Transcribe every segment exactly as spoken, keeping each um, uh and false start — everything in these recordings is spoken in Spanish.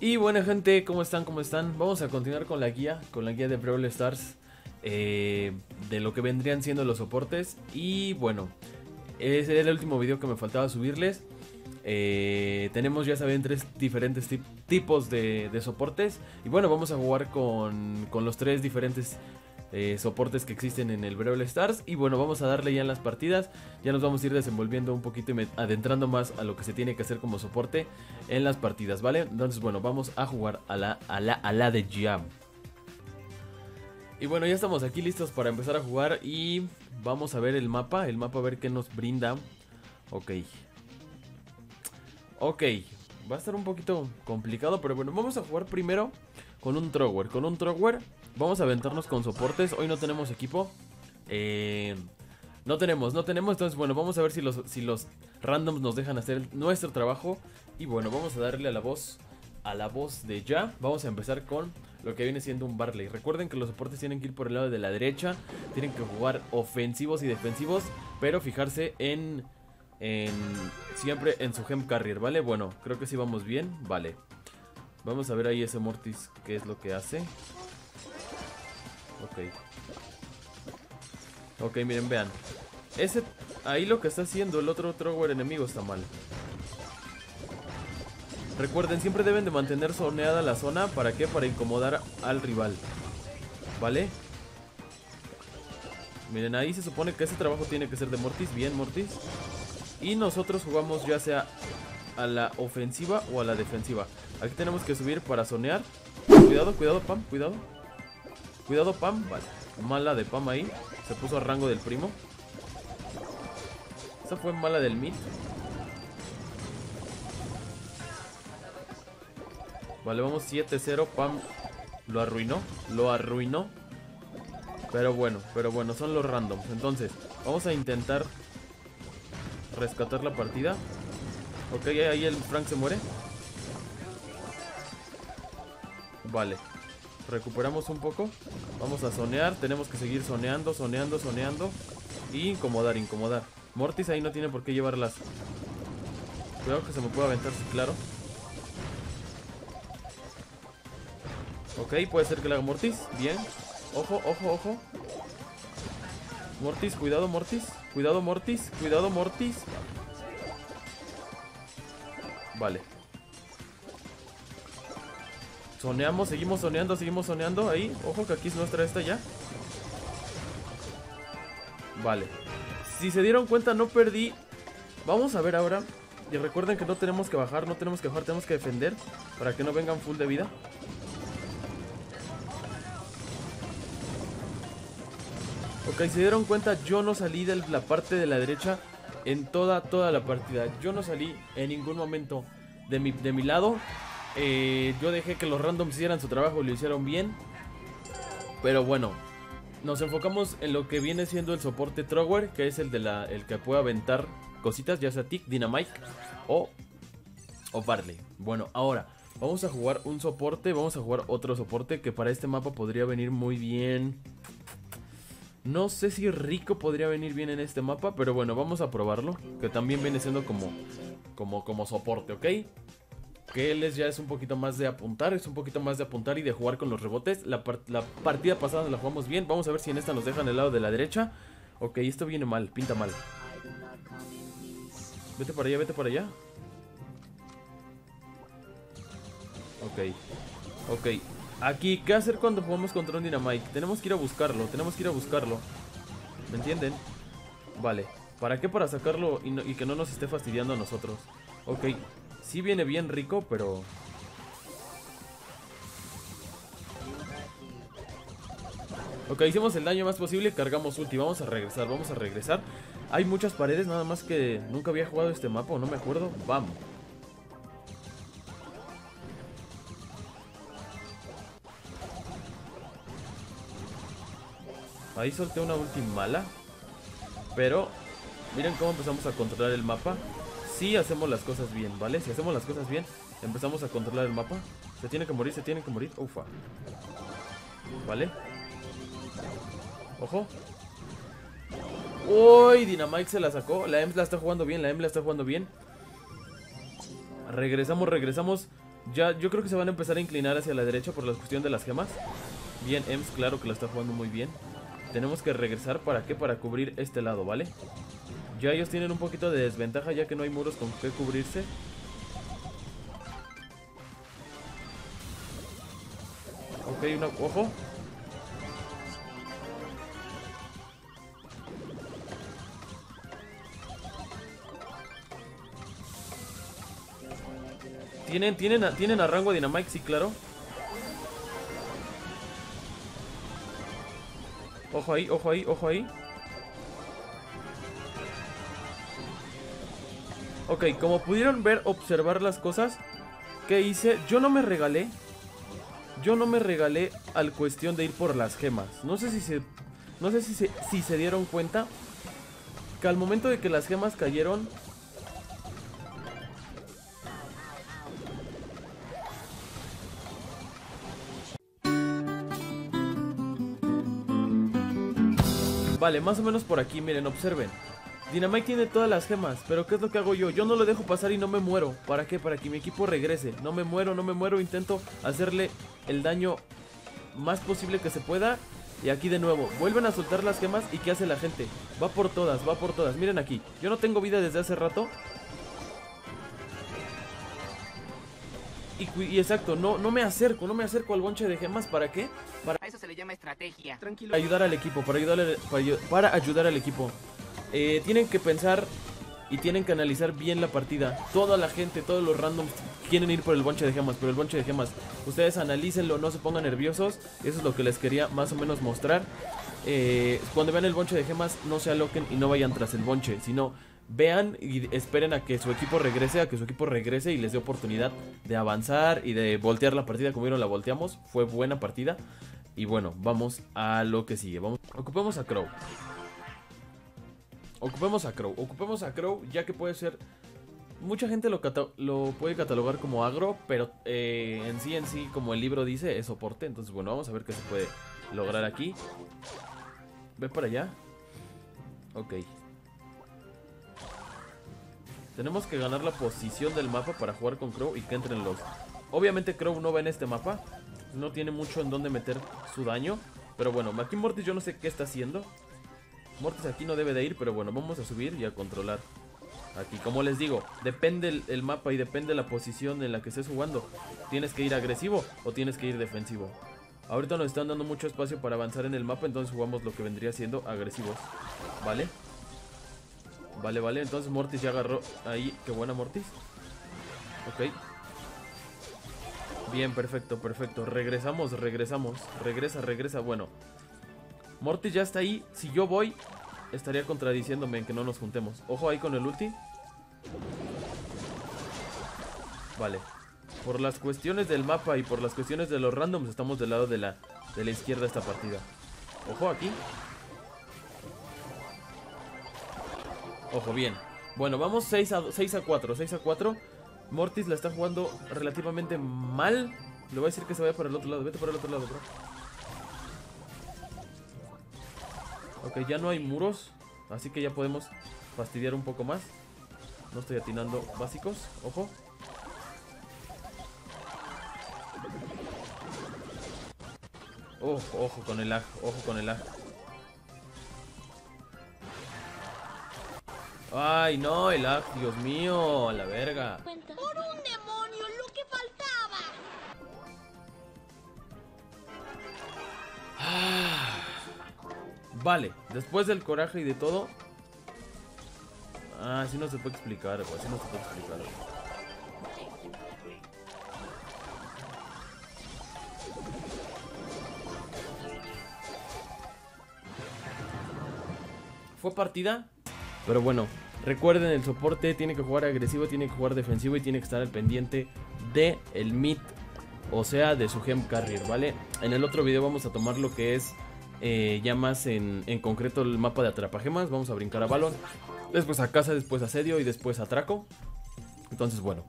Y bueno, gente, ¿cómo están? ¿Cómo están? Vamos a continuar con la guía, con la guía de Brawl Stars, eh, de lo que vendrían siendo los soportes. Y bueno, ese era el último video que me faltaba subirles. Eh, tenemos, ya saben, tres diferentes tip tipos de, de soportes. Y bueno, vamos a jugar con, con los tres diferentes eh, soportes que existen en el Brawl Stars. Y bueno, vamos a darle ya en las partidas. Ya nos vamos a ir desenvolviendo un poquito y adentrando más a lo que se tiene que hacer como soporte en las partidas, ¿vale? Entonces, bueno, vamos a jugar a la, a la, a la de Jam. Y bueno, ya estamos aquí listos para empezar a jugar. Y vamos a ver el mapa, el mapa a ver qué nos brinda. Ok. Ok, va a estar un poquito complicado, pero bueno, vamos a jugar primero con un Thrower. Con un Thrower vamos a aventarnos con soportes. Hoy no tenemos equipo. Eh, no tenemos, no tenemos. Entonces, bueno, vamos a ver si los, si los randoms nos dejan hacer nuestro trabajo. Y bueno, vamos a darle a la voz, a la voz de ya. Vamos a empezar con lo que viene siendo un Barley. Recuerden que los soportes tienen que ir por el lado de la derecha. Tienen que jugar ofensivos y defensivos, pero fijarse en... En, siempre en su gem carrier, ¿vale? Bueno, creo que sí vamos bien, vale. Vamos a ver ahí ese Mortis, qué es lo que hace. Ok. Ok, miren, vean. Ese, ahí lo que está haciendo el otro Thrower enemigo está mal. Recuerden, siempre deben de mantener zoneada la zona. ¿Para qué? Para incomodar al rival, ¿vale? Miren, ahí se supone que ese trabajo tiene que ser de Mortis. Bien, Mortis. Y nosotros jugamos ya sea a la ofensiva o a la defensiva. Aquí tenemos que subir para zonear. Cuidado, cuidado, Pam, cuidado. Cuidado, Pam, vale. Mala de Pam ahí. Se puso a rango del primo. Esa fue mala del mid. Vale, vamos siete cero. Pam lo arruinó, lo arruinó. Pero bueno, pero bueno, son los randoms. Entonces, vamos a intentar rescatar la partida. Ok, ahí el Frank se muere. Vale, recuperamos un poco. Vamos a zonear, tenemos que seguir zoneando, zoneando, zoneando. Y incomodar, incomodar. Mortis ahí no tiene por qué llevarlas. Cuidado que se me puede aventar, sí, claro. Ok, puede ser que la haga Mortis, bien. Ojo, ojo, ojo. Mortis, cuidado, Mortis. Cuidado, Mortis. Cuidado, Mortis. Vale. Soneamos, seguimos soneando, seguimos soneando. Ahí, ojo que aquí es nuestra esta ya. Vale. Si se dieron cuenta, no perdí. Vamos a ver ahora. Y recuerden que no tenemos que bajar, no tenemos que bajar, tenemos que defender para que no vengan full de vida. Ok, se dieron cuenta, yo no salí de la parte de la derecha en toda, toda la partida. Yo no salí en ningún momento de mi, de mi lado. Eh, yo dejé que los randoms hicieran su trabajo y lo hicieron bien. Pero bueno, nos enfocamos en lo que viene siendo el soporte Thrower, que es el, de la, el que puede aventar cositas, ya sea Tick, Dynamite o, o Barley. Bueno, ahora vamos a jugar un soporte, vamos a jugar otro soporte que para este mapa podría venir muy bien. No sé si Rico podría venir bien en este mapa, pero bueno, vamos a probarlo. Que también viene siendo como, como, como soporte, ¿ok? Que él es, ya es un poquito más de apuntar, es un poquito más de apuntar y de jugar con los rebotes. La, par la partida pasada la jugamos bien. Vamos a ver si en esta nos dejan el lado de la derecha. Ok, esto viene mal, pinta mal. Vete para allá, vete para allá. Ok, ok. Aquí, ¿qué hacer cuando jugamos contra un Dynamite? Tenemos que ir a buscarlo, tenemos que ir a buscarlo. ¿Me entienden? Vale, ¿para qué? Para sacarlo y, no, y que no nos esté fastidiando a nosotros. Ok, sí viene bien Rico, pero... Ok, hicimos el daño más posible, cargamos ulti, vamos a regresar, vamos a regresar. Hay muchas paredes, nada más que nunca había jugado este mapa, no me acuerdo. Vamos. Ahí solté una ulti mala. Pero miren cómo empezamos a controlar el mapa. Si hacemos las cosas bien, ¿vale? Si hacemos las cosas bien, empezamos a controlar el mapa. Se tiene que morir, se tiene que morir. Ufa. ¿Vale? Ojo. Uy, Dynamite se la sacó. La Emz la está jugando bien, la Emz la está jugando bien. Regresamos, regresamos. Ya, yo creo que se van a empezar a inclinar hacia la derecha por la cuestión de las gemas. Bien, Emz, claro que lo está jugando muy bien. Tenemos que regresar, ¿para qué? Para cubrir este lado, ¿vale? Ya ellos tienen un poquito de desventaja, ya que no hay muros con que cubrirse. Ok, una... ¡Ojo! ¿Tienen, tienen, a, tienen a rango a Dynamite? Sí, claro. Ojo ahí, ojo ahí, ojo ahí. Ok, como pudieron ver, observar las cosas que hice, yo no me regalé. Yo no me regalé al cuestión de ir por las gemas. No sé si se, no sé si se, si se dieron cuenta que al momento de que las gemas cayeron, vale, más o menos por aquí, miren, observen. Dynamite tiene todas las gemas, pero ¿qué es lo que hago yo? Yo no lo dejo pasar y no me muero. ¿Para qué? Para que mi equipo regrese. No me muero, no me muero, intento hacerle el daño más posible que se pueda. Y aquí de nuevo, vuelven a soltar las gemas. ¿Y qué hace la gente? Va por todas, va por todas, miren aquí. Yo no tengo vida desde hace rato. Y, y exacto, no, no me acerco, no me acerco al bonche de gemas, ¿para qué? Para eso se le llama estrategia. Tranquilo. Ayudar al equipo, para ayudar al, para, para ayudar al equipo. Eh, tienen que pensar y tienen que analizar bien la partida. Toda la gente, todos los randoms quieren ir por el bonche de gemas, pero el bonche de gemas, ustedes analícenlo, no se pongan nerviosos. Eso es lo que les quería más o menos mostrar. eh, Cuando vean el bonche de gemas, no se aloquen y no vayan tras el bonche, sino vean y esperen a que su equipo regrese, a que su equipo regrese y les dé oportunidad de avanzar y de voltear la partida. Como vieron, la volteamos, fue buena partida. Y bueno, vamos a lo que sigue. Vamos. Ocupemos a Crow. Ocupemos a Crow, ocupemos a Crow, ya que puede ser... Mucha gente lo, cata lo puede catalogar como agro, pero eh, en sí, en sí, como el libro dice, es soporte. Entonces, bueno, vamos a ver qué se puede lograr aquí. Ve para allá. Ok. Tenemos que ganar la posición del mapa para jugar con Crow y que entren los... Obviamente Crow no va en este mapa, no tiene mucho en dónde meter su daño. Pero bueno, aquí Mortis yo no sé qué está haciendo. Mortis aquí no debe de ir, pero bueno, vamos a subir y a controlar. Aquí, como les digo, depende el, el mapa y depende la posición en la que estés jugando. Tienes que ir agresivo o tienes que ir defensivo. Ahorita nos están dando mucho espacio para avanzar en el mapa, entonces jugamos lo que vendría siendo agresivos. ¿Vale? Vale, vale, entonces Mortis ya agarró ahí. Qué buena Mortis. Ok. Bien, perfecto, perfecto. Regresamos, regresamos. Regresa, regresa, bueno. Mortis ya está ahí, si yo voy estaría contradiciéndome en que no nos juntemos. Ojo ahí con el ulti. Vale. Por las cuestiones del mapa y por las cuestiones de los randoms estamos del lado de la, de la izquierda esta partida. Ojo aquí. Ojo, bien. Bueno, vamos seis a cuatro. Mortis la está jugando relativamente mal. Le voy a decir que se vaya para el otro lado. Vete para el otro lado, bro. Ok, ya no hay muros, así que ya podemos fastidiar un poco más. No estoy atinando básicos, ojo. Ojo, ojo con el lag, ojo con el lag. Ay, no, el lag, Dios mío, a la verga. Por un demonio, lo que faltaba. Ah. Vale, después del coraje y de todo. Ah, así no se puede explicar, güey. Así no se puede explicar. Fue partida. Pero bueno, recuerden, el soporte tiene que jugar agresivo, tiene que jugar defensivo y tiene que estar al pendiente de el mid, o sea, de su gem carrier, ¿vale? En el otro video vamos a tomar lo que es Eh, ya más en, en concreto el mapa de atrapagemas. Vamos a brincar a balón, después a casa, después asedio y después atraco. Entonces bueno,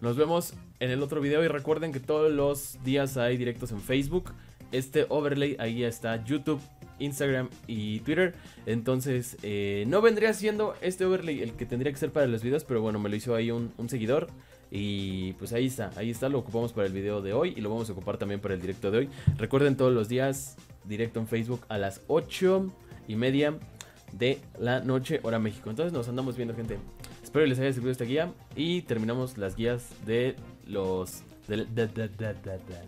nos vemos en el otro video y recuerden que todos los días hay directos en Facebook. Este overlay ahí está, YouTube, Instagram y Twitter. Entonces eh, no vendría siendo este overlay el que tendría que ser para los videos, pero bueno, me lo hizo ahí un, un seguidor. Y pues ahí está, ahí está, lo ocupamos para el video de hoy y lo vamos a ocupar también para el directo de hoy. Recuerden, todos los días directo en Facebook a las ocho y media de la noche, hora México. Entonces nos andamos viendo, gente. Espero que les haya servido esta guía y terminamos las guías de los... De, de, de, de, de, de.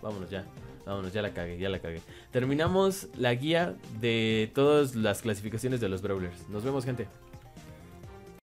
Vámonos ya, vámonos, ya la cagué, ya la cagué. Terminamos la guía de todas las clasificaciones de los Brawlers. Nos vemos, gente.